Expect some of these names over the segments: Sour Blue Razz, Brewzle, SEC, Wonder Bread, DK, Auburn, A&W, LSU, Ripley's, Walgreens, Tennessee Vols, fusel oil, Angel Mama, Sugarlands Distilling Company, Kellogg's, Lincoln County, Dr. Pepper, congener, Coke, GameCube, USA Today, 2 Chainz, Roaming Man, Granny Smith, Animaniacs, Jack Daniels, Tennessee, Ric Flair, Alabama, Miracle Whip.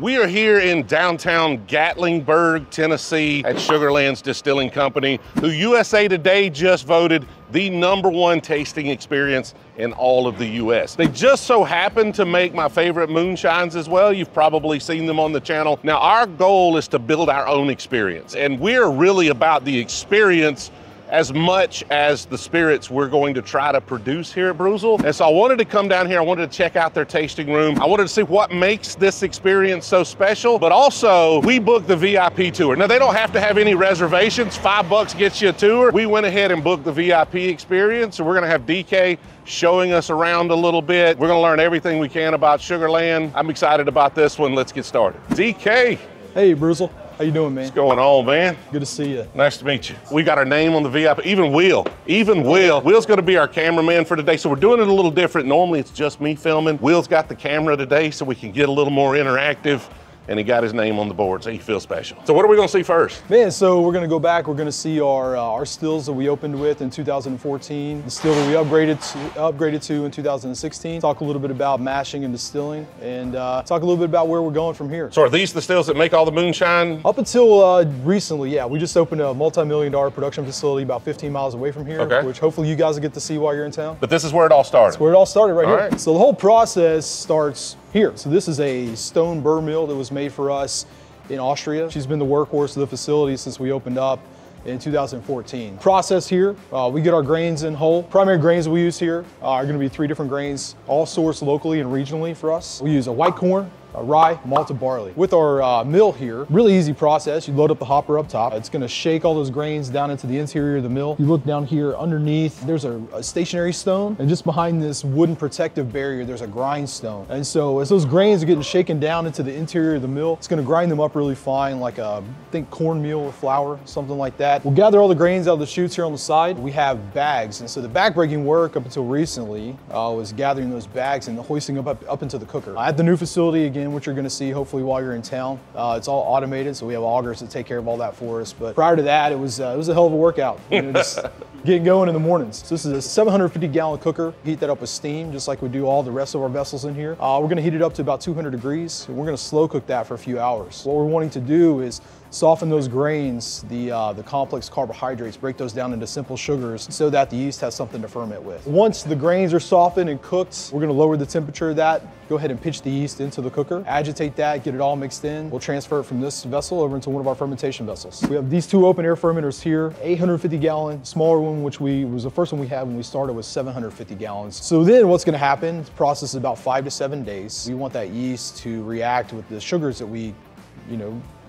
We are here in downtown Gatlinburg, Tennessee at Sugarlands Distilling Company, who USA Today just voted the #1 tasting experience in all of the US. They just so happen to make my favorite moonshines as well. You've probably seen them on the channel. Now, our goal is to build our own experience, and we're really about the experience as much as the spirits we're going to try to produce here at Brewzle. And so I wanted to come down here, I wanted to check out their tasting room. I wanted to see what makes this experience so special, but also we booked the VIP tour. Now they don't have to have any reservations, $5 gets you a tour. We went ahead and booked the VIP experience. So we're gonna have DK showing us around a little bit. We're gonna learn everything we can about Sugarland. I'm excited about this one, let's get started. DK. Hey, Brewzle. How you doing, man? What's going on, man? Good to see you. Nice to meet you. We got our name on the VIP, even Will. Will's gonna be our cameraman for today, so we're doing it a little different. Normally it's just me filming. Will's got the camera today so we can get a little more interactive, and he got his name on the board, so he feels special. So what are we gonna see first? Man, so we're gonna go back, we're gonna see our stills that we opened with in 2014, the still that we upgraded to in 2016, talk a little bit about mashing and distilling, and talk a little bit about where we're going from here. So are these the stills that make all the moonshine? Up until recently, yeah. We just opened a multi-million-dollar production facility about 15 miles away from here, okay, which hopefully you guys will get to see while you're in town. But this is where it all started. That's where it all started, right here. Right. So the whole process starts here. So this is a stone burr mill that was made for us in Austria. She's been the workhorse of the facility since we opened up in 2014. Process here, we get our grains in whole. Primary grains we use here are gonna be 3 different grains, all sourced locally and regionally for us. We use a white corn, a rye, malted barley. With our mill here, really easy process. You load up the hopper up top. It's gonna shake all those grains down into the interior of the mill. You look down here underneath, there's a stationary stone, and just behind this wooden protective barrier, there's a grindstone. And so as those grains are getting shaken down into the interior of the mill, it's gonna grind them up really fine, like I think cornmeal with flour, something like that. We'll gather all the grains out of the chutes here on the side. We have bags, and so the backbreaking work up until recently was gathering those bags and hoisting them up into the cooker. At the new facility, again, what you're gonna see hopefully while you're in town. It's all automated, so we have augers that take care of all that for us. But prior to that, it was a hell of a workout. You know, just getting going in the mornings. So this is a 750 gallon cooker. Heat that up with steam, just like we do all the rest of our vessels in here. We're gonna heat it up to about 200 degrees, and we're gonna slow cook that for a few hours. What we're wanting to do is soften those grains, the complex carbohydrates, break those down into simple sugars so that the yeast has something to ferment with. Once the grains are softened and cooked, we're gonna lower the temperature of that, go ahead and pitch the yeast into the cooker, agitate that, get it all mixed in. We'll transfer it from this vessel over into one of our fermentation vessels. We have these 2 open air fermenters here, 850 gallon, smaller one, which was the first one we had when we started with 750 gallons. So then what's gonna happen, the process is about 5 to 7 days. We want that yeast to react with the sugars that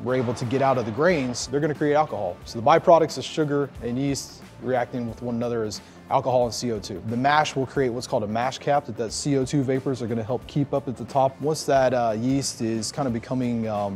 we're able to get out of the grains. They're gonna create alcohol. So the byproducts of sugar and yeast reacting with one another is alcohol and CO2. The mash will create what's called a mash cap that CO2 vapors are gonna help keep up at the top. Once that yeast is kind of becoming a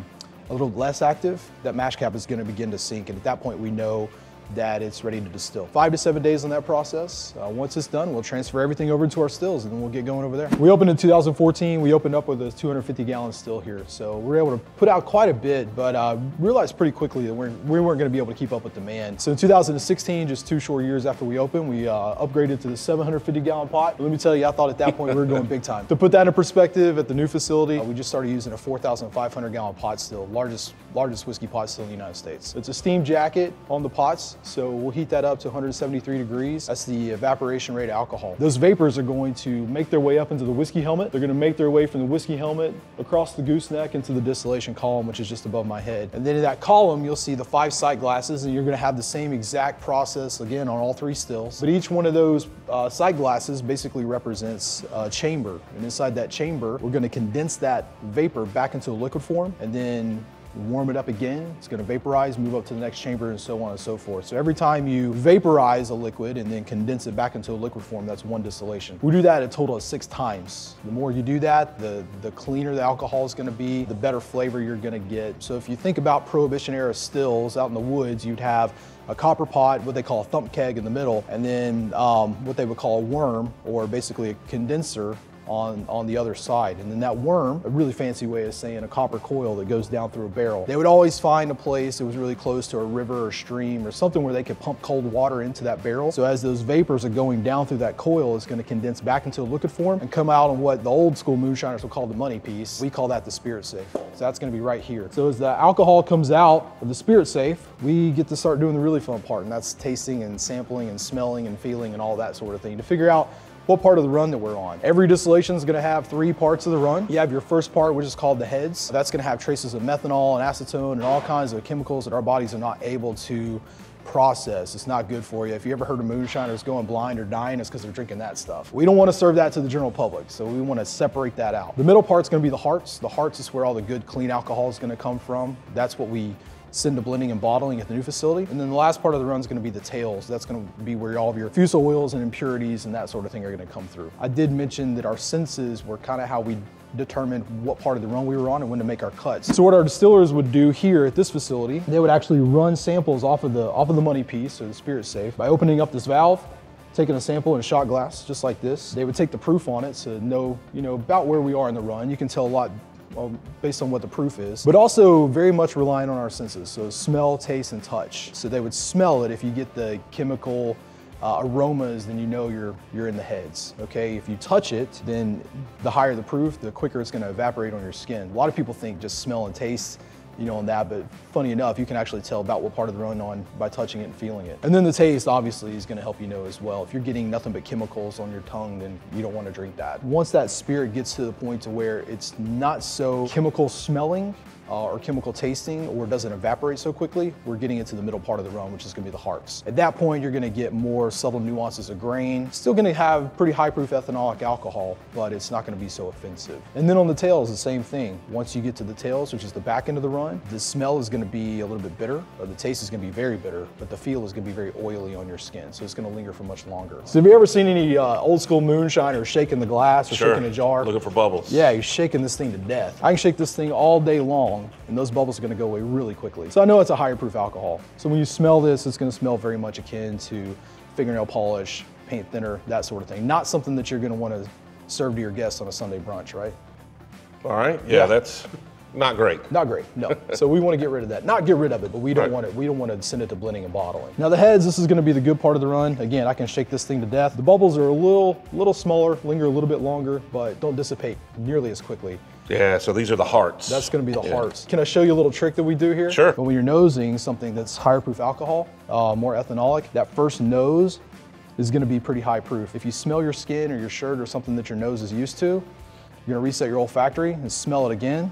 little less active, that mash cap is gonna begin to sink. And at that point, we know that it's ready to distill. 5 to 7 days on that process. Once it's done, we'll transfer everything over to our stills and then we'll get going over there. We opened in 2014. We opened up with a 250 gallon still here. So we were able to put out quite a bit, but realized pretty quickly that we weren't gonna be able to keep up with demand. So in 2016, just 2 short years after we opened, we upgraded to the 750 gallon pot. Let me tell you, I thought at that point we were going big time. To put that in perspective, at the new facility, we just started using a 4,500 gallon pot still, largest whiskey pot still in the United States. It's a steam jacket on the pots. So we'll heat that up to 173 degrees. That's the evaporation rate of alcohol. Those vapors are going to make their way up into the whiskey helmet. They're gonna make their way from the whiskey helmet across the gooseneck into the distillation column, which is just above my head. And then in that column, you'll see the 5 sight glasses, and you're gonna have the same exact process again on all 3 stills. But each one of those sight glasses basically represents a chamber. And inside that chamber, we're gonna condense that vapor back into a liquid form, and then warm it up again, it's gonna vaporize, move up to the next chamber, and so on and so forth. So every time you vaporize a liquid and then condense it back into a liquid form, that's 1 distillation. We do that a total of 6 times. The more you do that, the cleaner the alcohol is gonna be, the better flavor you're gonna get. So if you think about Prohibition era stills out in the woods, you'd have a copper pot, what they call a thump keg in the middle, and then what they would call a worm, or basically a condenser on the other side. And then that worm, a really fancy way of saying a copper coil that goes down through a barrel. They would always find a place that was really close to a river or stream or something where they could pump cold water into that barrel. So as those vapors are going down through that coil, it's going to condense back into a liquid form and come out on what the old school moonshiners would call the money piece. We call that the spirit safe. So that's going to be right here. So as the alcohol comes out of the spirit safe, we get to start doing the really fun part, and that's tasting and sampling and smelling and feeling and all that sort of thing to figure out what part of the run that we're on. Every distillation is going to have three parts of the run. You have your first part, which is called the heads. That's going to have traces of methanol and acetone and all kinds of chemicals that our bodies are not able to process. It's not good for you. If you ever heard of moonshiners going blind or dying, it's because they're drinking that stuff. We don't want to serve that to the general public, so we want to separate that out. The middle part's going to be the hearts. The hearts is where all the good, clean alcohol is going to come from. That's what we send to blending and bottling at the new facility. And then the last part of the run is going to be the tails. That's going to be where all of your fusel oils and impurities and that sort of thing are going to come through. I did mention that our senses were kind of how we determined what part of the run we were on and when to make our cuts. So what our distillers would do here at this facility, they would actually run samples off of the money piece, or the spirit safe, by opening up this valve, taking a sample in a shot glass, just like this. They would take the proof on it to know, you know, about where we are in the run. You can tell a lot based on what the proof is, but also very much relying on our senses. So smell, taste, and touch. So they would smell it. If you get the chemical aromas, then you know you're in the heads, okay? If you touch it, then the higher the proof, the quicker it's gonna evaporate on your skin. A lot of people think just smell and taste, you know, on that, but funny enough, you can actually tell about what part of the run on by touching it and feeling it. And then the taste obviously is gonna help you know as well. If you're getting nothing but chemicals on your tongue, then you don't wanna drink that. Once that spirit gets to the point to where it's not so chemical smelling, or chemical tasting, or doesn't evaporate so quickly, we're getting into the middle part of the run, which is gonna be the hearts. At that point, you're gonna get more subtle nuances of grain. Still gonna have pretty high proof ethanolic alcohol, but it's not gonna be so offensive. And then on the tails, the same thing. Once you get to the tails, which is the back end of the run, the smell is gonna be a little bit bitter, or the taste is gonna be very bitter, but the feel is gonna be very oily on your skin, so it's gonna linger for much longer. So have you ever seen any old school moonshiners shaking the glass or shaking a jar? Looking for bubbles. Yeah, you're shaking this thing to death. I can shake this thing all day long, and those bubbles are going to go away really quickly. So I know it's a higher proof alcohol. So when you smell this, it's going to smell very much akin to fingernail polish, paint thinner, that sort of thing. Not something that you're going to want to serve to your guests on a Sunday brunch, right? All right. Yeah, that's not great. Not great, no. So we want to get rid of that. Not get rid of it, but we don't want it. We don't want to send it to blending and bottling. Now the heads, this is going to be the good part of the run. Again, I can shake this thing to death. The bubbles are a little smaller, linger a little bit longer, but don't dissipate nearly as quickly. Yeah, so these are the hearts. That's gonna be the hearts. Can I show you a little trick that we do here? Sure. But when you're nosing something that's higher proof alcohol, more ethanolic, that first nose is gonna be pretty high proof. If you smell your skin or your shirt or something that your nose is used to, you're gonna reset your olfactory and smell it again.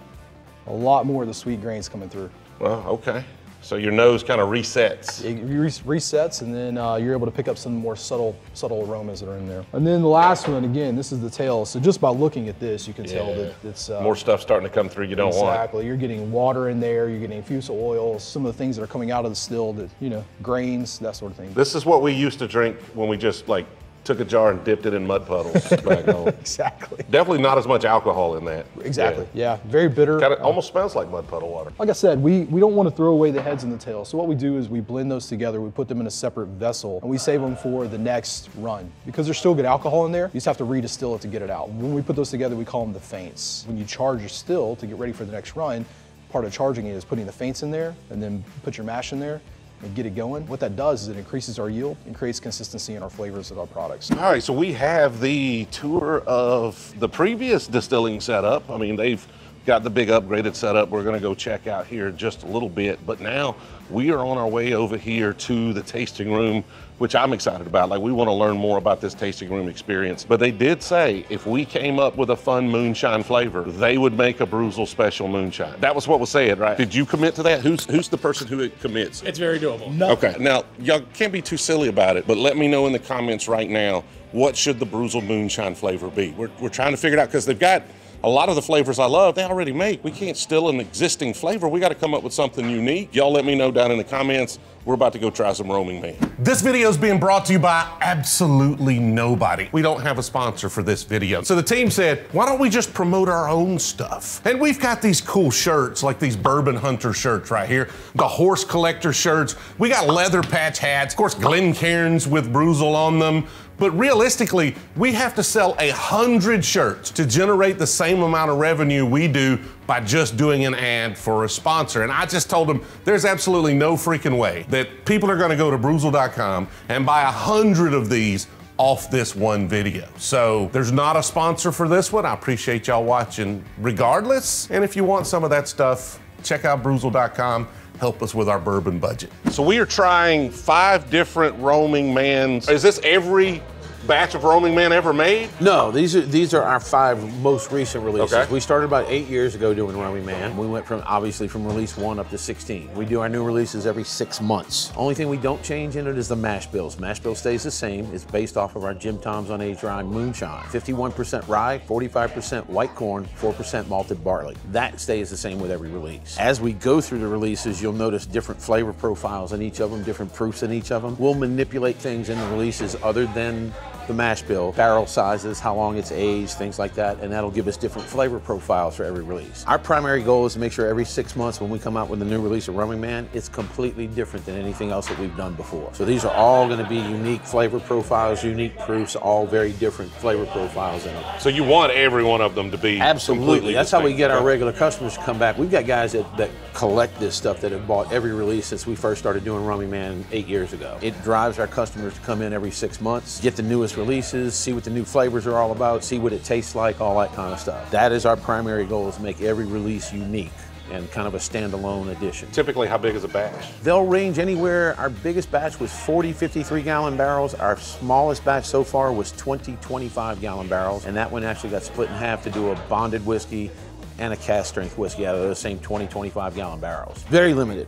A lot more of the sweet grains coming through. Well, okay. So your nose kind of resets. It resets, and then you're able to pick up some more subtle aromas that are in there. And then the last one, again, this is the tail. So just by looking at this, you can tell that it's... more stuff starting to come through you don't want. Exactly. You're getting water in there. You're getting fusel oils, some of the things that are coming out of the still, that, you know, grains, that sort of thing. This is what we used to drink when we just, like, took a jar and dipped it in mud puddles back home. Exactly. Definitely not as much alcohol in that. Exactly, yeah. Very bitter. Kind of almost smells like mud puddle water. Like I said, we don't want to throw away the heads and the tails. So what we do is we blend those together, we put them in a separate vessel, and we save them for the next run. Because there's still good alcohol in there, you just have to redistill it to get it out. When we put those together, we call them the feints. When you charge your still to get ready for the next run, part of charging it is putting the feints in there, and then put your mash in there, and get it going. What that does is it increases our yield and creates consistency in our flavors of our products. All right, so we have the tour of the previous distilling setup. I mean, they've got the big upgraded setup. We're gonna go check out here in just a little bit, but now we are on our way over here to the tasting room, which I'm excited about. Like, we wanna learn more about this tasting room experience, but they did say if we came up with a fun moonshine flavor, they would make a Brewzle special moonshine. That was what was said, right? Did you commit to that? Who's the person who it commits? It's very doable. No. Okay, now y'all can't be too silly about it, but let me know in the comments right now, what should the Brewzle moonshine flavor be? We're trying to figure it out, because they've got a lot of the flavors I love, they already make. We can't steal an existing flavor. We got to come up with something unique. Y'all let me know down in the comments. We're about to go try some Roaming Man. This video is being brought to you by absolutely nobody. We don't have a sponsor for this video. So the team said, why don't we just promote our own stuff? And we've got these cool shirts, like these Bourbon Hunter shirts right here, the Horse Collector shirts. We got leather patch hats, of course, Glencairns with Brewzle on them. But realistically, we have to sell 100 shirts to generate the same amount of revenue we do by just doing an ad for a sponsor. And I just told them, there's absolutely no freaking way that people are gonna go to Brewzle.com and buy 100 of these off this one video. So there's not a sponsor for this one. I appreciate y'all watching regardless. And if you want some of that stuff, check out Brewzle.com. Help us with our bourbon budget. So we are trying 5 different Roaming Mans. Is this every batch of Roaming Man ever made? No, these are our 5 most recent releases. Okay. We started about 8 years ago doing Roaming Man. We went from, obviously, from release 1 up to 16. We do our new releases every 6 months. Only thing we don't change in it is the mash bills. Mash bill stays the same. It's based off of our Jim Tom's Unaged Rye Moonshine. 51% rye, 45% white corn, 4% malted barley. That stays the same with every release. As we go through the releases, you'll notice different flavor profiles in each of them, different proofs in each of them. We'll manipulate things in the releases other than the mash bill, barrel sizes, how long it's aged, things like that, and that'll give us different flavor profiles for every release. Our primary goal is to make sure every 6 months when we come out with a new release of Roaming Man, it's completely different than anything else that we've done before. So these are all gonna be unique flavor profiles, unique proofs, all very different flavor profiles in them. So you want every one of them to be absolutely. That's how we get our regular customers to come back. We've got guys that collect this stuff that have bought every release since we first started doing Roaming Man 8 years ago. It drives our customers to come in every 6 months, get the newest releases, see what the new flavors are all about, see what it tastes like, all that kind of stuff. That is our primary goal, is to make every release unique and kind of a standalone edition. Typically, how big is a batch? They'll range anywhere. Our biggest batch was 40, 53-gallon barrels. Our smallest batch so far was 20, 25-gallon barrels, and that one actually got split in half to do a bonded whiskey and a cast strength whiskey out of those same 20, 25-gallon barrels. Very limited,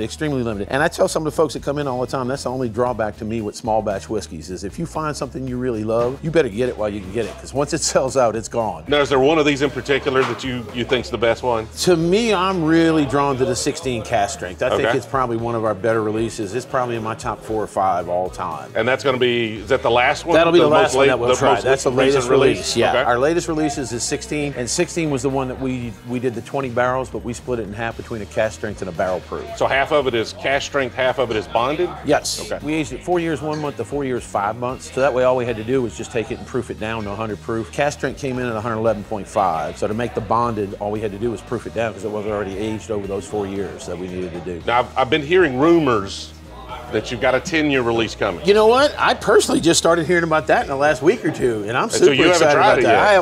extremely limited. And I tell some of the folks that come in all the time, that's the only drawback to me with small batch whiskeys, is if you find something you really love, you better get it while you can get it, because once it sells out, it's gone. Now, is there one of these in particular that you think's the best one? To me, I'm really drawn to the 16 cast strength. I think it's probably one of our better releases. It's probably in my top 4 or 5 all time. And that's gonna be, is that the last one? That'll be the last one that we'll try. That's the latest release, yeah. Okay. Our latest releases is 16, and 16 was the one that we did the 20 barrels, but we split it in half between a cask strength and a barrel proof. So half of it is cask strength, half of it is bonded? Yes. Okay. We aged it 4 years, 1 month to 4 years, 5 months. So that way all we had to do was just take it and proof it down to 100 proof. Cask strength came in at 111.5. So to make the bonded, all we had to do was proof it down because it wasn't already aged over those 4 years that we needed to do. Now, I've been hearing rumors that you've got a 10-year release coming. You know what? I personally just started hearing about that in the last week or two, and I'm super excited about that. I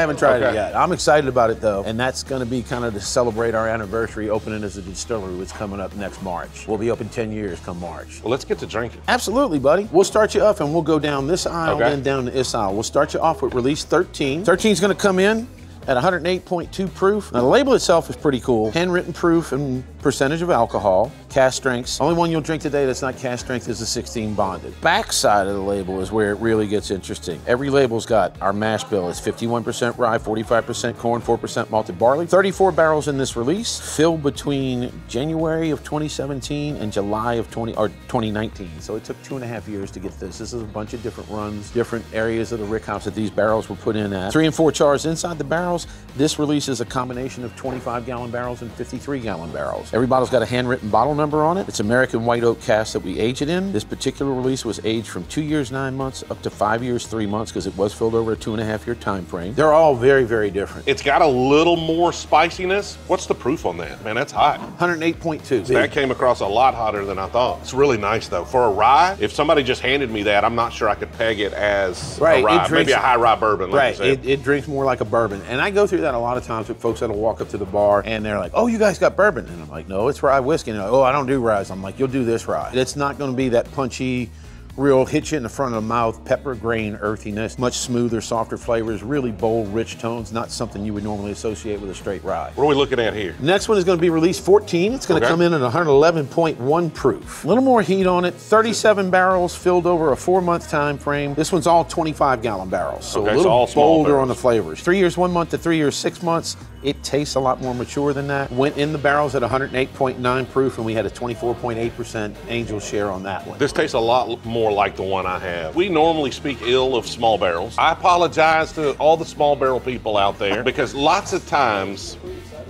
haven't tried it yet. I'm excited about it, though, and that's gonna be kind of to celebrate our anniversary opening as a distillery, which is coming up next March. We'll be open 10 years come March. Well, let's get to drinking. Absolutely, buddy. We'll start you off, and we'll go down this aisle, then down this aisle. We'll start you off with release 13. 13's gonna come in at 108.2 proof. Now, the label itself is pretty cool. Handwritten proof and percentage of alcohol, cask strengths. Only one you'll drink today that's not cask strength is the 16 bonded. Backside of the label is where it really gets interesting. Every label's got our mash bill. It's 51% rye, 45% corn, 4% malted barley. 34 barrels in this release, filled between January of 2017 and July of 2019. So it took 2.5 years to get this. This is a bunch of different runs, different areas of the rick house that these barrels were put in at. 3 and 4 chars inside the barrels. This release is a combination of 25-gallon barrels and 53-gallon barrels. Every bottle's got a handwritten bottle number on it. It's American white oak cask that we age it in. This particular release was aged from 2 years, 9 months up to 5 years, 3 months because it was filled over a 2.5-year time frame. They're all very, very different. It's got a little more spiciness. What's the proof on that? Man, that's hot. 108.2. That came across a lot hotter than I thought. It's really nice, though. For a rye, if somebody just handed me that, I'm not sure I could peg it as a rye. Maybe a high rye bourbon. Like it drinks more like a bourbon. And I go through that a lot of times with folks that'll walk up to the bar and they're like, "Oh, you guys got bourbon?" And I'm like, "No, it's rye whiskey." And they're like, "Oh, I don't do ryes." I'm like, "You'll do this rye." It's not gonna be that punchy, real hit you in the front of the mouth, pepper, grain, earthiness, much smoother, softer flavors, really bold, rich tones, not something you would normally associate with a straight rye. What are we looking at here? Next one is gonna be release 14. It's gonna come in at 111.1 proof. A little more heat on it, 37 barrels filled over a 4-month time frame. This one's all 25-gallon barrels, so a little bolder on the flavors. 3 years, 1 month to 3 years, 6 months. It tastes a lot more mature than that. Went in the barrels at 108.9 proof, and we had a 24.8% Angel share on that one. This tastes a lot more like the one I have. We normally speak ill of small barrels. I apologize to all the small barrel people out there because lots of times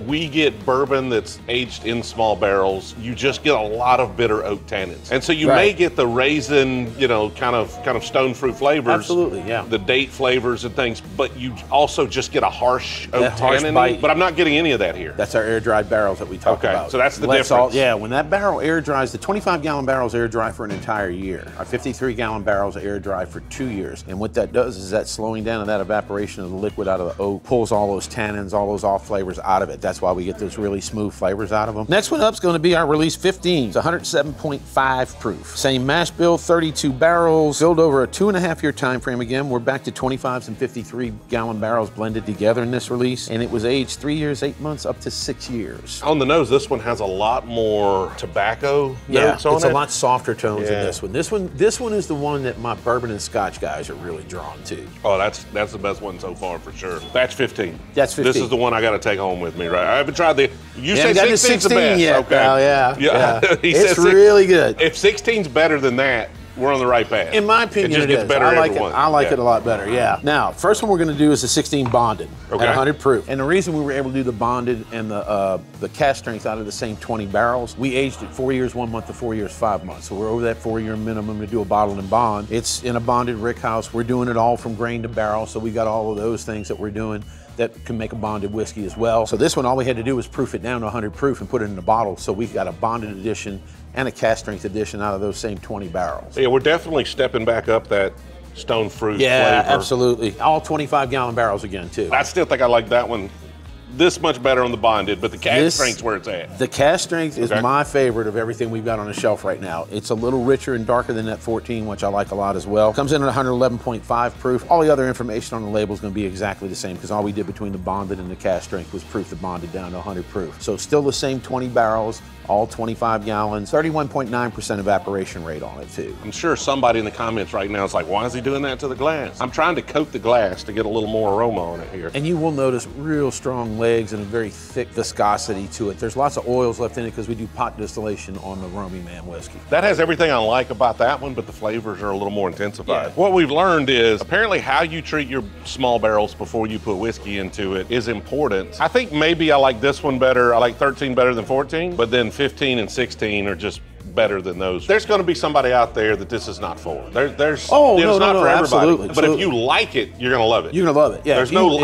we get bourbon that's aged in small barrels, you just get a lot of bitter oak tannins. And so you may get the raisin, you know, kind of stone fruit flavors. Absolutely, yeah. The date flavors and things, but you also just get a harsh oak tannin. Harsh, but I'm not getting any of that here. That's our air-dried barrels that we talk about. Okay, so that's the difference. Yeah, when that barrel air dries, the 25-gallon barrels air dry for an entire year. Our 53-gallon barrels air dry for 2 years. And what that does is that slowing down of that evaporation of the liquid out of the oak pulls all those tannins, all those off flavors out of it. That's why we get those really smooth flavors out of them. Next one up is going to be our Release 15. It's 107.5 proof. Same mash bill, 32 barrels, filled over a 2.5-year time frame. Again, we're back to 25s and 53-gallon barrels blended together in this release. And it was aged 3 years, 8 months, up to 6 years. On the nose, this one has a lot more tobacco notes on it. It's a lot softer tones than this one. This one is the one that my bourbon and scotch guys are really drawn to. Oh, that's the best one so far for sure. Batch 15. That's 15. This is the one I got to take home with me, right? I haven't tried the. You say 16's the best. Yet, okay. Oh yeah. It's really good. If 16's better than that, we're on the right path. In my opinion, it just gets better. I like it a lot better, yeah. Now, first one we're gonna do is the 16 bonded at 100 proof. And the reason we were able to do the bonded and the cash strength out of the same 20 barrels, we aged it 4 years, 1 month to 4 years, 5 months. So we're over that 4-year minimum to do a bottle and bond. It's in a bonded rick house. We're doing it all from grain to barrel. So we got all of those things that we're doing that can make a bonded whiskey as well. So this one, all we had to do was proof it down to 100 proof and put it in a bottle. So we got a bonded edition and a cask strength edition out of those same 20 barrels. Yeah, we're definitely stepping back up that stone fruit flavor. Yeah, absolutely. All 25-gallon barrels again, too. I still think I like that one this much better on the bonded, but the cask strength's where it's at. The cask strength is my favorite of everything we've got on the shelf right now. It's a little richer and darker than that 14, which I like a lot as well. Comes in at 111.5 proof. All the other information on the label is going to be exactly the same because all we did between the bonded and the cask strength was proof the bonded down to 100 proof. So still the same 20 barrels, all 25 gallons, 31.9% evaporation rate on it too. I'm sure somebody in the comments right now is like, why is he doing that to the glass? I'm trying to coat the glass to get a little more aroma on it here. And you will notice real strong legs and a very thick viscosity to it. There's lots of oils left in it because we do pot distillation on the Roaming Man whiskey. That has everything I like about that one, but the flavors are a little more intensified. Yeah. What we've learned is apparently how you treat your small barrels before you put whiskey into it is important. I think maybe I like this one better. I like 13 better than 14, but then 15 and 16 are just better than those. There's going to be somebody out there that this is not for. It's not for everybody. Absolutely, But if you like it, you're going to love it. You're going to love it. Yeah.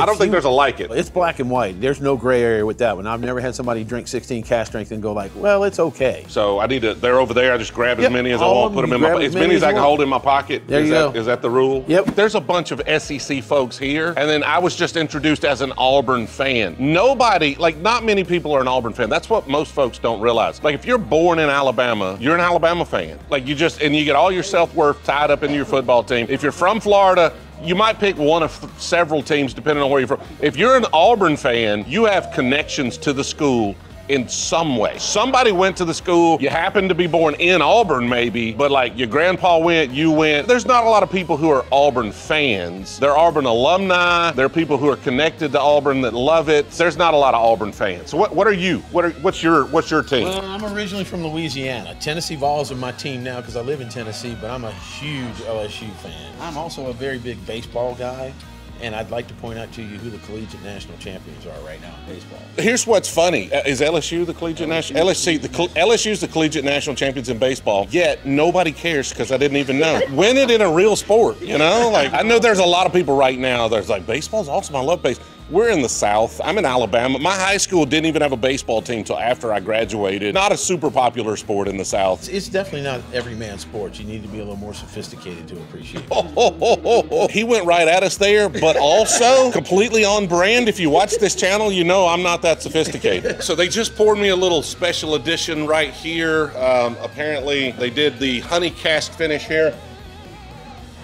I don't think there's a like it. It's black and white. There's no gray area with that one. I've never had somebody drink 16 cask strength and go like, well, it's okay. So I need to. They're over there. I just grab as many as I want, put them in my pocket. As many as I can hold in my pocket. There you go. Is that the rule? Yep. There's a bunch of SEC folks here, and then I was just introduced as an Auburn fan. Nobody, like, not many people are an Auburn fan. That's what most folks don't realize. Like, if you're born in Alabama, you're an Alabama fan. Like, you just, and you get all your self-worth tied up into your football team. If you're from Florida, you might pick one of several teams depending on where you're from. If you're an Auburn fan, you have connections to the school in some way. Somebody went to the school, you happen to be born in Auburn maybe, but like your grandpa went, you went. There's not a lot of people who are Auburn fans. They're Auburn alumni. There are people who are connected to Auburn that love it. There's not a lot of Auburn fans. So what are you? What's your team? Well, I'm originally from Louisiana. Tennessee Vols are my team now because I live in Tennessee, but I'm a huge LSU fan. I'm also a very big baseball guy. And I'd like to point out to you who the collegiate national champions are right now in baseball. Here's what's funny. Is LSU the collegiate national? LSU's the collegiate national champions in baseball, yet nobody cares because I didn't even know. Win it in a real sport, you know? Like, I know there's a lot of people right now that's like, baseball's awesome, I love baseball. We're in the South. I'm in Alabama. My high school didn't even have a baseball team until after I graduated. Not a super popular sport in the South. It's definitely not every man's sport. You need to be a little more sophisticated to appreciate it. He went right at us there, but also completely on brand. If you watch this channel, you know I'm not that sophisticated. So they just poured me a little special edition right here. Apparently they did the honey cask finish here.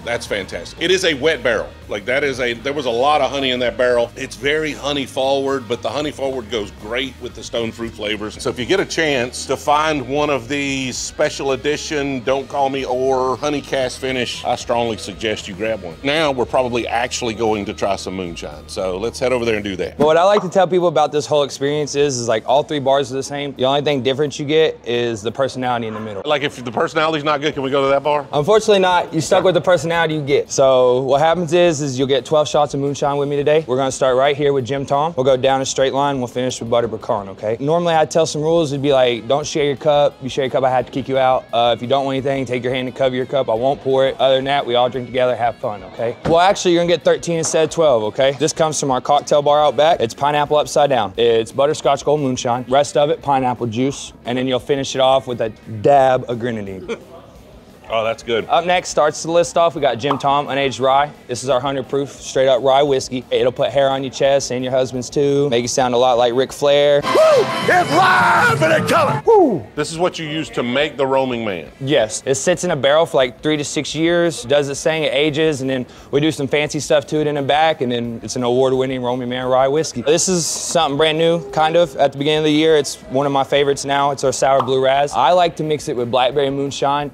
That's fantastic. It is a wet barrel. Like, that is a, there was a lot of honey in that barrel. It's very honey forward, but the honey forward goes great with the stone fruit flavors. So if you get a chance to find one of these special edition, Don't Call Me or honey cask finish, I strongly suggest you grab one. Now we're probably actually going to try some moonshine. So let's head over there and do that. But what I like to tell people about this whole experience is like all three bars are the same. The only thing different you get is the personality in the middle. Like, if the personality's not good, can we go to that bar? Unfortunately not. You're stuck with the personality you get. So what happens is is you'll get 12 shots of moonshine with me today. We're gonna start right here with Jim Tom. We'll go down a straight line, we'll finish with butter pecan, okay? Normally I'd tell some rules, it'd be like, don't share your cup. You share your cup, I have to kick you out. If you don't want anything, take your hand and cover your cup, I won't pour it. Other than that, we all drink together, have fun, okay? Well, actually, you're gonna get 13 instead of 12, okay? This comes from our cocktail bar out back. It's pineapple upside down. It's butterscotch gold moonshine. Rest of it, pineapple juice. And then you'll finish it off with a dab of grenadine. Oh, that's good. Up next starts the list off. We got Jim Tom, unaged rye. This is our 100 proof, straight up rye whiskey. It'll put hair on your chest and your husband's too. Make you sound a lot like Ric Flair. Woo! It's live in a color! Woo! This is what you use to make the Roaming Man. Yes, it sits in a barrel for like 3 to 6 years, does its thing, it ages, and then we do some fancy stuff to it in the back, and then it's an award-winning Roaming Man rye whiskey. This is something brand new, kind of, at the beginning of the year. It's one of my favorites now. It's our Sour Blue Razz. I like to mix it with blackberry moonshine,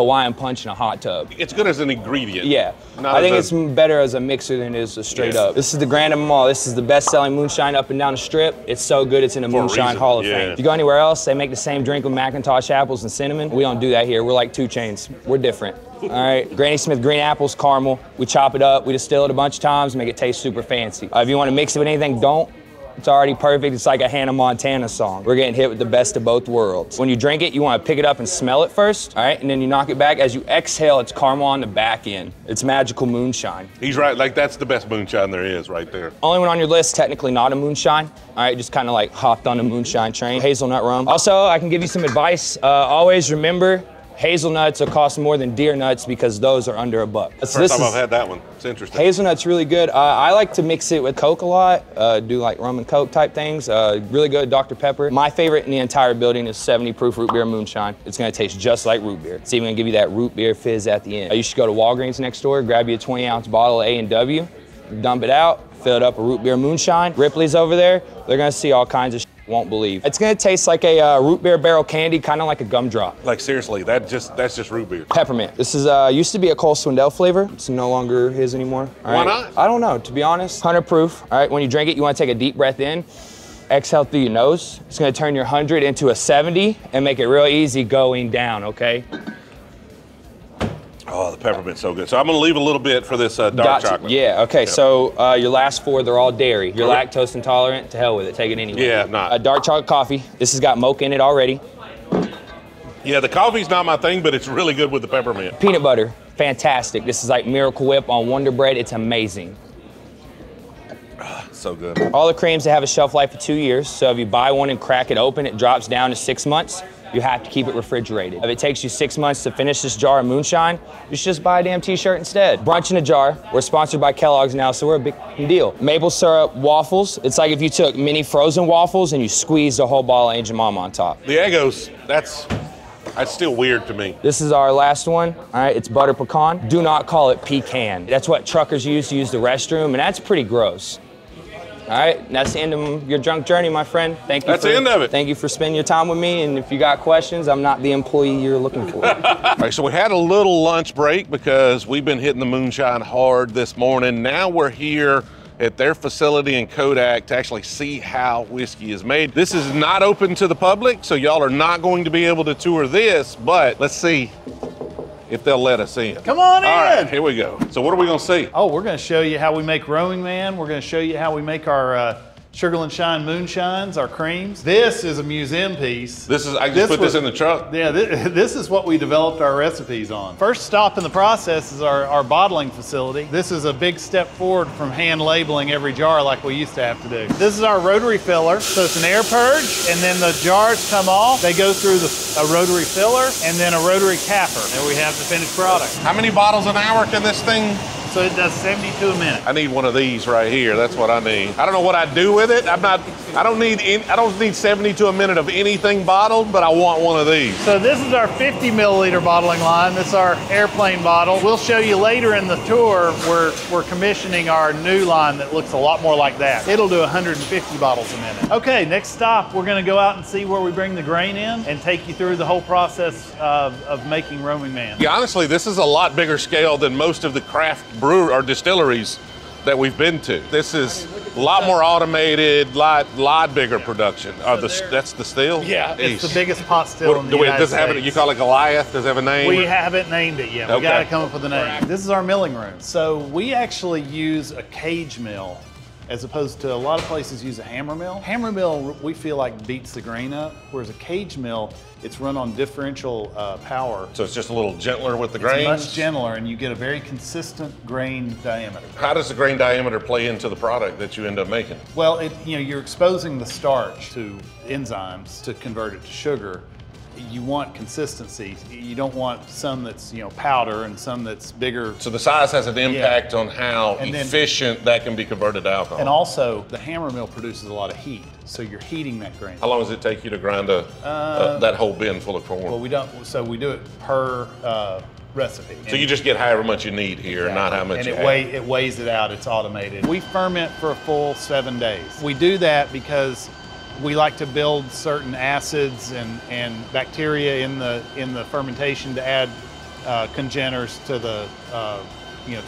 Hawaiian punch in a hot tub. It's good as an ingredient. Yeah, I think it's better as a mixer than it is a straight up. This is the grand of them all. This is the best-selling moonshine up and down the strip. It's so good, it's in the Moonshine Hall of Fame. If you go anywhere else, they make the same drink with Macintosh apples and cinnamon. We don't do that here. We're like 2 Chainz. We're different. All right, Granny Smith green apples, caramel. We chop it up, we distill it a bunch of times, make it taste super fancy. If you want to mix it with anything, don't. It's already perfect. It's like a Hannah Montana song. We're getting hit with the best of both worlds. When you drink it, you want to pick it up and smell it first, all right? And then you knock it back. As you exhale, it's caramel on the back end. It's magical moonshine. He's right. Like, that's the best moonshine there is right there. Only one on your list, technically not a moonshine. All right, just kind of like hopped on the moonshine train. Hazelnut rum. Also, I can give you some advice. Always remember, hazelnuts will cost more than deer nuts because those are under $1. First time I've had that one. It's interesting. Hazelnut's really good. I like to mix it with Coke a lot, do like rum and Coke type things. Really good Dr. Pepper. My favorite in the entire building is 70 proof root beer moonshine. It's gonna taste just like root beer. It's even gonna give you that root beer fizz at the end. You should go to Walgreens next door, grab you a 20 ounce bottle of A&W, dump it out, fill it up with root beer moonshine. Ripley's over there, they're gonna see all kinds of shit you won't believe. It's gonna taste like a root beer barrel candy, kind of like a gumdrop. Like seriously, that's just root beer. Peppermint. This is used to be a Cole Swindell flavor. It's no longer his anymore. All right. Why not? I don't know, to be honest. 100 proof, all right? When you drink it, you wanna take a deep breath in, exhale through your nose. It's gonna turn your 100 into a 70 and make it real easy going down, okay? Oh, the peppermint's so good. So I'm gonna leave a little bit for this dark chocolate. Yeah, okay, so your last 4, they're all dairy. You're lactose intolerant, to hell with it, take it anyway. Yeah, not. A dark chocolate coffee. This has got mocha in it already. Yeah, the coffee's not my thing, but it's really good with the peppermint. Peanut butter, fantastic. This is like Miracle Whip on Wonder Bread, it's amazing. So good. All the creams, they have a shelf life of 2 years, so if you buy one and crack it open, it drops down to 6 months. You have to keep it refrigerated. If it takes you 6 months to finish this jar of moonshine, you should just buy a damn t-shirt instead. Brunch in a jar. We're sponsored by Kellogg's now, so we're a big deal. Maple syrup waffles. It's like if you took mini frozen waffles and you squeezed a whole ball of Angel Mama on top. The Eggos, that's still weird to me. This is our last one, all right? It's butter pecan. Do not call it pecan. That's what truckers use to use the restroom, and that's pretty gross. All right, that's the end of your drunk journey, my friend. Thank you. That's the end of it. Thank you for spending your time with me. And if you got questions, I'm not the employee you're looking for. All right, so we had a little lunch break because we've been hitting the moonshine hard this morning. Now we're here at their facility in Kodak to actually see how whiskey is made. This is not open to the public, so y'all are not going to be able to tour this, but let's see if they'll let us in. Come on in. All right, here we go. So what are we gonna see? Oh, we're gonna show you how we make Roaming Man. We're gonna show you how we make our Sugarland Shine moonshines, our creams. This is a museum piece. This is, I just put this in the truck. Yeah, this is what we developed our recipes on. First stop in the process is our bottling facility. This is a big step forward from hand labeling every jar like we used to have to do. This is our rotary filler. So it's an air purge, and then the jars come off. They go through a rotary filler and then a rotary capper, and we have the finished product. How many bottles an hour can this thing? So it does 72 a minute. I need one of these right here. That's what I need. I don't know what I do with it. I don't need 72 a minute of anything bottled, but I want one of these. So this is our 50 milliliter bottling line. That's our airplane bottle. We'll show you later in the tour where we're commissioning our new line that looks a lot more like that. It'll do 150 bottles a minute. Okay, next stop, we're gonna go out and see where we bring the grain in and take you through the whole process of making Roaming Man. Yeah, honestly, this is a lot bigger scale than most of the craft brewer or distilleries that we've been to. This is a lot more automated, lot bigger production. That's the still? Yeah, it's the biggest pot still in the United States. You call it Goliath? Does it have a name? We haven't named it yet. We got to come up with a name. This is our milling room. So we actually use a cage mill as opposed to a lot of places use a hammer mill. Hammer mill, we feel like beats the grain up, whereas a cage mill, it's run on differential power. So it's just a little gentler with the grain? It's much gentler, and you get a very consistent grain diameter. How does the grain diameter play into the product that you end up making? Well, you're exposing the starch to enzymes to convert it to sugar. You want consistency. You don't want some that's powder and some that's bigger. So the size has an impact on how efficient that can be converted to alcohol. And also, the hammer mill produces a lot of heat, so you're heating that grain. How long does it take you to grind that whole bin full of corn? Well, we don't. So we do it per recipe. So you just get however much you need here, not how much. And it weighs it out. It's automated. We ferment for a full 7 days. We do that because we like to build certain acids and bacteria in the fermentation to add congeners to the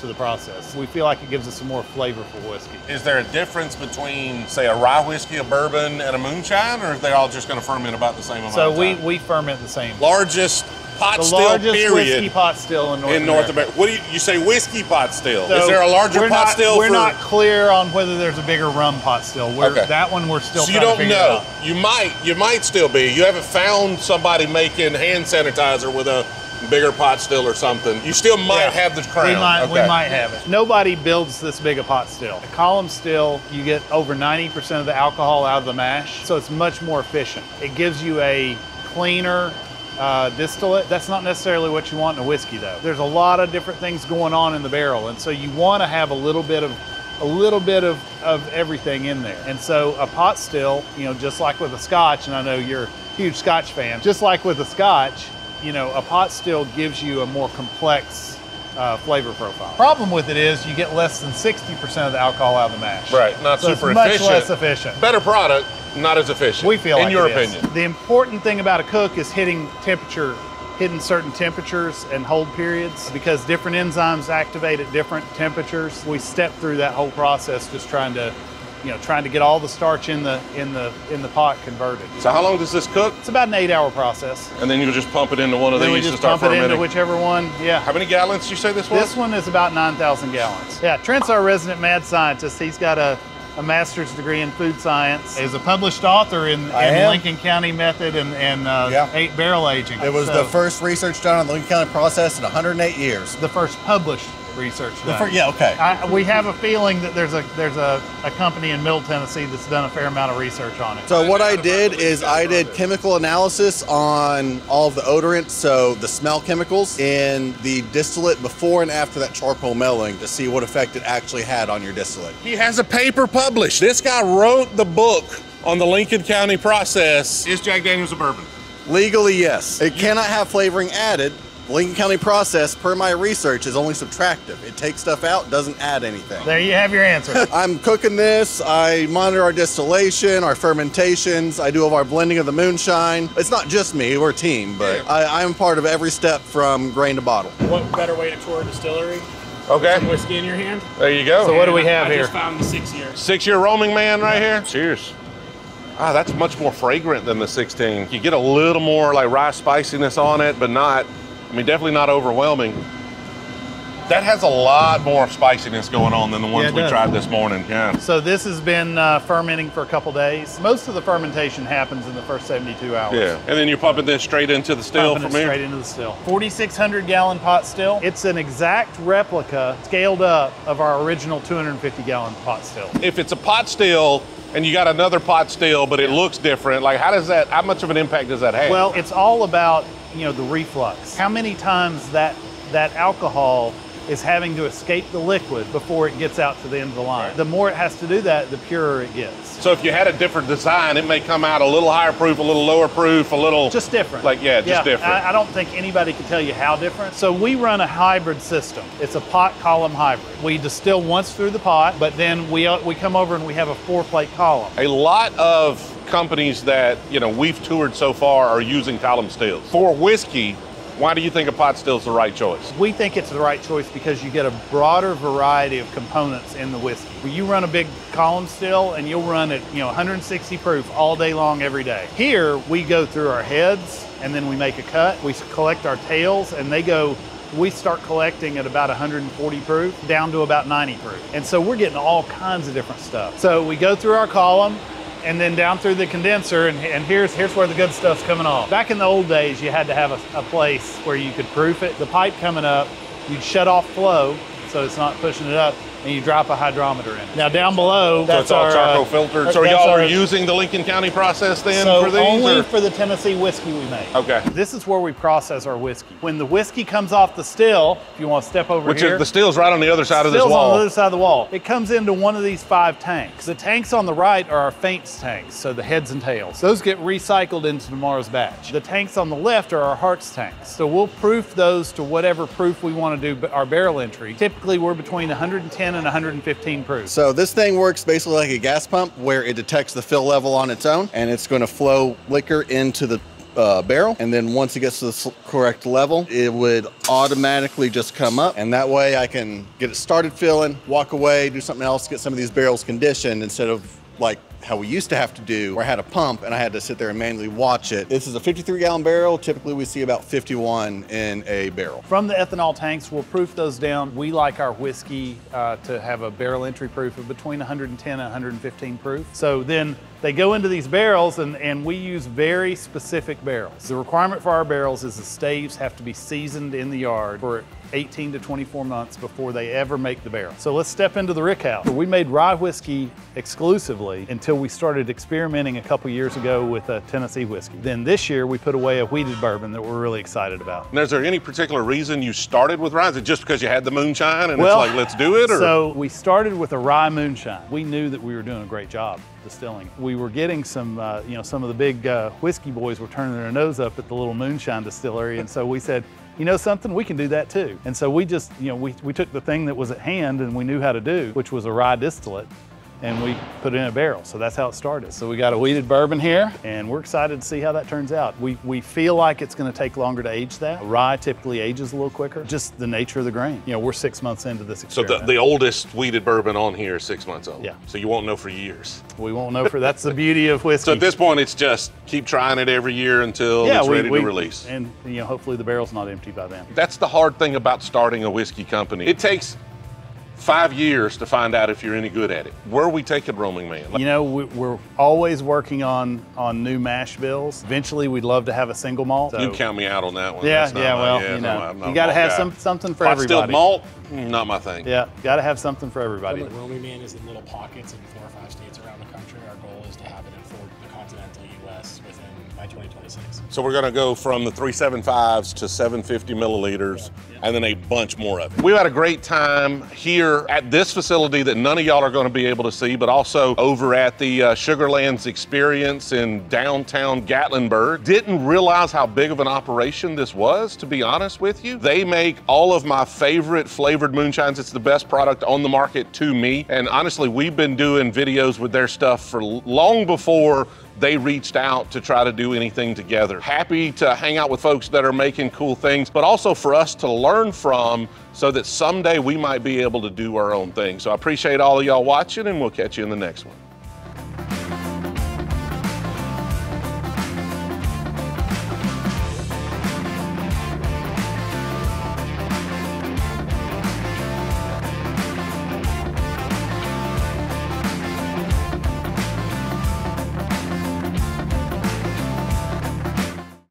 to the process. We feel like it gives us a more flavorful whiskey. Is there a difference between, say, a rye whiskey, a bourbon, and a moonshine, or are they all just going to ferment about the same amount of time? So we ferment the same. Largest pot still, period. The largest whiskey pot still in North America. What do you say whiskey pot still? So is there a larger pot still? We're not clear on whether there's a bigger rum pot still. That one we're still trying to figure out. So you don't know. You might still be. You haven't found somebody making hand sanitizer with a bigger pot still or something. You still might have the crown. We might have it. Nobody builds this big a pot still. A column still, you get over 90% of the alcohol out of the mash, so it's much more efficient. It gives you a cleaner distillate. That's not necessarily what you want in a whiskey, though. There's a lot of different things going on in the barrel, and so you want to have a little bit of everything in there. And so a pot still, just like with a Scotch, and I know you're a huge Scotch fan, just like with a Scotch, a pot still gives you a more complex flavor profile. Problem with it is you get less than 60% of the alcohol out of the mash. Right, not so super efficient. Much less efficient. Better product. Not as efficient, we feel like, in your opinion. The important thing about a cook is hitting certain temperatures and hold periods, because different enzymes activate at different temperatures. We step through that whole process just trying to get all the starch in the pot converted. So how long does this cook? It's about an 8-hour process. And then you'll just pump it into one of these to start fermenting? Then we just pump it into whichever one, How many gallons did you say this was? This one is about 9,000 gallons. Yeah, Trent's our resident mad scientist. He's got a master's degree in food science. Is a published author in Lincoln County method and barrel aging. It was the first research done on the Lincoln County process in 108 years. The first published research done. We have a feeling that there's a company in Middle Tennessee that's done a fair amount of research on it. So what I did is I did chemical analysis on all of the odorants, so the smell chemicals in the distillate before and after that charcoal melting to see what effect it actually had on your distillate. He has a paper published. This guy wrote the book on the Lincoln County process. Is Jack Daniels a bourbon? Legally, yes. It cannot have flavoring added. Lincoln County process, per my research, is only subtractive. It takes stuff out, doesn't add anything. There you have your answer. I'm cooking this. I monitor our distillation, our fermentations. I do all our blending of the moonshine. It's not just me, we're a team, but I'm part of every step from grain to bottle. What better way to tour a distillery? Okay. Some whiskey in your hand. There you go. So what do we have here? I just found the 6-year. 6-year Roaming Man right here. Cheers. Ah, that's much more fragrant than the 16. You get a little more like rye spiciness on it, but not. I mean, definitely not overwhelming. That has a lot more spiciness going on than the ones we tried this morning. Yeah. So this has been fermenting for a couple days. Most of the fermentation happens in the first 72 hours. Yeah, and then you're pumping this straight into the still from here? Straight into the still. 4,600 gallon pot still. It's an exact replica, scaled up, of our original 250 gallon pot still. If it's a pot still, and you got another pot still, but it looks different, like how much of an impact does that have? Well, it's all about the reflux. How many times that alcohol is having to escape the liquid before it gets out to the end of the line. Right. The more it has to do that, the purer it gets. So if you had a different design, it may come out a little higher proof, a little lower proof, a little... Just different. Like, just different. I don't think anybody can tell you how different. So we run a hybrid system. It's a pot column hybrid. We distill once through the pot, but then we come over and we have a 4-plate column. A lot of companies that we've toured so far are using column stills. For whiskey, Why do you think a pot still is the right choice? We think it's the right choice because you get a broader variety of components in the whiskey. You run a big column still and you'll run it, 160 proof all day long, every day. Here, we go through our heads and then we make a cut. We collect our tails and they go, we start collecting at about 140 proof down to about 90 proof. And so we're getting all kinds of different stuff. So we go through our column, and then down through the condenser, and here's where the good stuff's coming off. Back in the old days, you had to have a place where you could proof it. The pipe coming up, you'd shut off flow, so it's not pushing it up, and you drop a hydrometer in it. Now down below, that's so it's all charcoal filtered. So y'all are using the Lincoln County process then for these? Only for the Tennessee whiskey we make. Okay. This is where we process our whiskey. When the whiskey comes off the still, if you want to step over here. Which the still's right on the other side of this wall. Still's on the other side of the wall. It comes into one of these 5 tanks. The tanks on the right are our faints tanks, so the heads and tails. Those get recycled into tomorrow's batch. The tanks on the left are our hearts tanks. So we'll proof those to whatever proof we want to do our barrel entry. Typically, we're between 110 and 115 proof. So this thing works basically like a gas pump where it detects the fill level on its own and it's going to flow liquor into the barrel, and then once it gets to the correct level, it would automatically just come up, and that way I can get it started filling, walk away, do something else, get some of these barrels conditioned instead of like how we used to have to do, where I had a pump and I had to sit there and manually watch it. This is a 53-gallon barrel. Typically we see about 51 in a barrel. From the ethanol tanks, we'll proof those down. We like our whiskey to have a barrel entry proof of between 110 and 115 proof. So then they go into these barrels and we use very specific barrels. The requirement for our barrels is the staves have to be seasoned in the yard for 18 to 24 months before they ever make the barrel. So let's step into the rick house. We made rye whiskey exclusively until we started experimenting a couple years ago with a Tennessee whiskey. Then this year we put away a wheated bourbon that we're really excited about. Now, is there any particular reason you started with rye? Is it just because you had the moonshine and it's like, let's do it? Or? So we started with a rye moonshine. We knew that we were doing a great job distilling. We were getting some, some of the big whiskey boys were turning their nose up at the little moonshine distillery. And so we said, you know something, we can do that too. And so we just, we took the thing that was at hand and we knew how to do, which was a rye distillate, and we put it in a barrel. So that's how it started. So we got a wheated bourbon here and we're excited to see how that turns out. We feel like it's gonna take longer to age that. Rye typically ages a little quicker, just the nature of the grain. We're 6 months into this experiment. So the oldest wheated bourbon on here is 6 months old. Yeah. So you won't know for years. We won't know for, that's the beauty of whiskey. So at this point, it's just keep trying it every year until it's ready to release. And hopefully the barrel's not empty by then. That's the hard thing about starting a whiskey company. It takes 5 years to find out if you're any good at it. Where are we taking Roaming Man? We're always working on new mash bills. Eventually, we'd love to have a single malt. So. You count me out on that one. You got to have something for everybody. Still malt, not my thing. Yeah, got to have something for everybody. Roaming Man is in little pockets in 4 or 5 states around the country. Our goal is to have it in the continental U.S. within by 2026. So we're going to go from the 375s to 750 milliliters, and then a bunch more of it. We had a great time here at this facility that none of y'all are going to be able to see, but also over at the Sugarlands Experience in downtown Gatlinburg. Didn't realize how big of an operation this was, to be honest with you. They make all of my favorite flavored moonshines. It's the best product on the market to me. And honestly, we've been doing videos with their stuff for long before they reached out to try to do anything together. Happy to hang out with folks that are making cool things, but also for us to learn from so that someday we might be able to do our own thing. So I appreciate all of y'all watching, and we'll catch you in the next one.